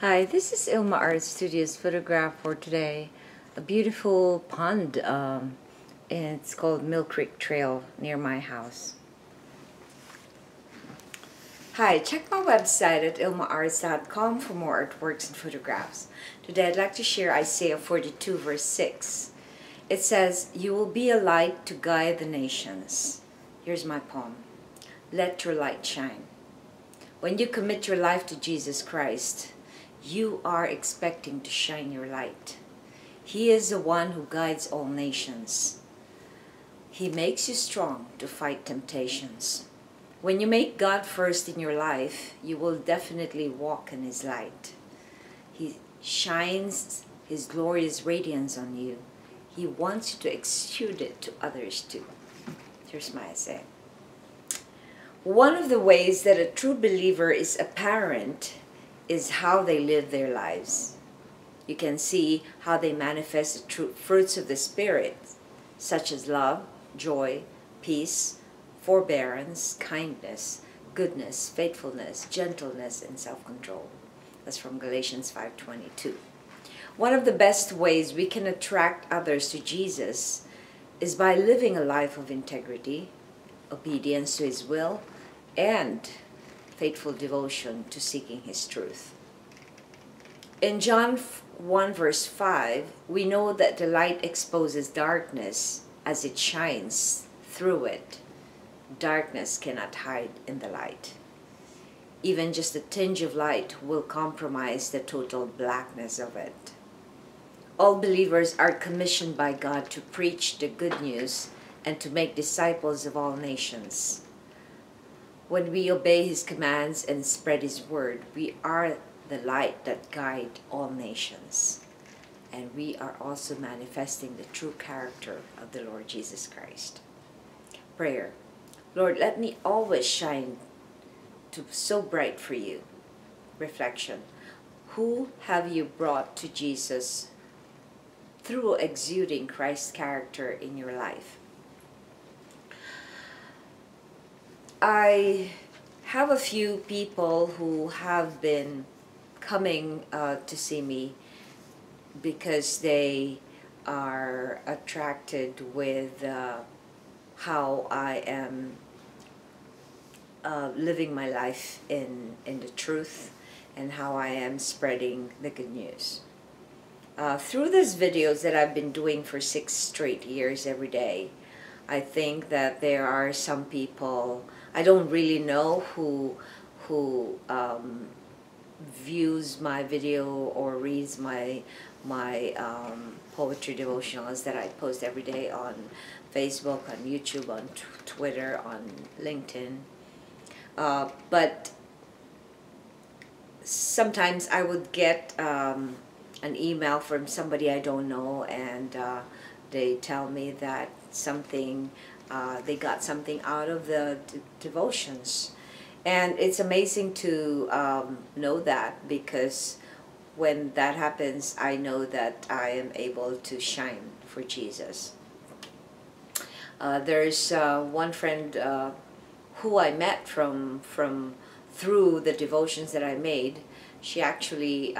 Hi, this is Ilma Art Studios photograph for today. A beautiful pond, and it's called Mill Creek Trail near my house. Hi, check my website at ilmaarts.com for more artworks and photographs. Today I'd like to share Isaiah 42 verse 6. It says, "You will be a light to guide the nations." Here's my poem. Let your light shine. When you commit your life to Jesus Christ, you are expecting to shine your light. He is the one who guides all nations. He makes you strong to fight temptations. When you make God first in your life, you will definitely walk in His light. He shines His glorious radiance on you. He wants you to exude it to others too. Here's my essay. One of the ways that a true believer is apparent is how they live their lives. You can see how they manifest the true fruits of the Spirit, such as love, joy, peace, forbearance, kindness, goodness, faithfulness, gentleness, and self-control. That's from Galatians 5:22. One of the best ways we can attract others to Jesus is by living a life of integrity, obedience to His will, and faithful devotion to seeking His truth. In John 1 verse 5, we know that the light exposes darkness as it shines through it. Darkness cannot hide in the light. Even just a tinge of light will compromise the total blackness of it. All believers are commissioned by God to preach the good news and to make disciples of all nations. When we obey His commands and spread His word, we are the light that guides all nations. And we are also manifesting the true character of the Lord Jesus Christ. Prayer. Lord, let me always shine so bright for You. Reflection. Who have you brought to Jesus through exuding Christ's character in your life? I have a few people who have been coming to see me because they are attracted with how I am living my life in the truth and how I am spreading the good news. Through these videos that I've been doing for 6 straight years every day, I think that there are some people I don't really know who views my video or reads my poetry devotionals that I post every day on Facebook, on YouTube, on Twitter, on LinkedIn. But sometimes I would get an email from somebody I don't know, and they tell me that something. They got something out of the devotions, and it's amazing to know that, because when that happens, I know that I am able to shine for Jesus. There's one friend who I met through the devotions that I made. She actually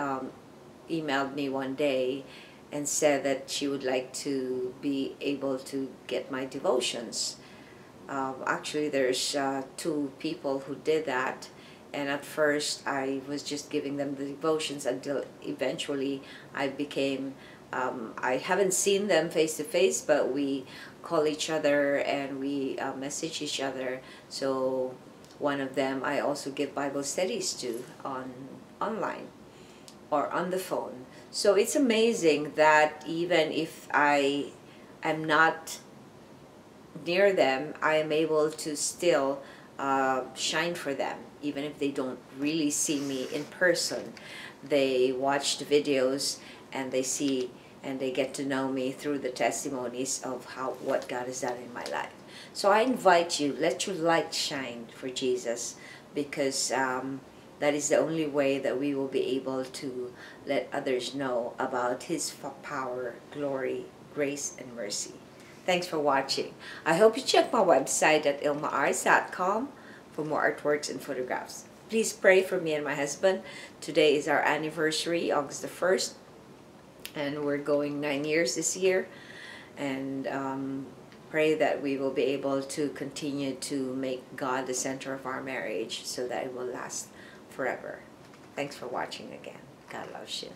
emailed me one day and said that she would like to be able to get my devotions. Actually, there's 2 people who did that, and at first I was just giving them the devotions until eventually I became, I haven't seen them face to face, but we call each other and we message each other. So one of them I also give Bible studies to online or on the phone. So it's amazing that even if I am not near them, I am able to still shine for them. Even if they don't really see me in person, they watch the videos and they see and they get to know me through the testimonies of what God has done in my life. So I invite you, let your light shine for Jesus, because that is the only way that we will be able to let others know about His power, glory, grace, and mercy. Thanks for watching. I hope you check my website at ilmaarts.com for more artworks and photographs. Please pray for me and my husband. Today is our anniversary, August the 1st, and we're going 9 years this year. And pray that we will be able to continue to make God the center of our marriage so that it will last forever. Thanks for watching again. God loves you.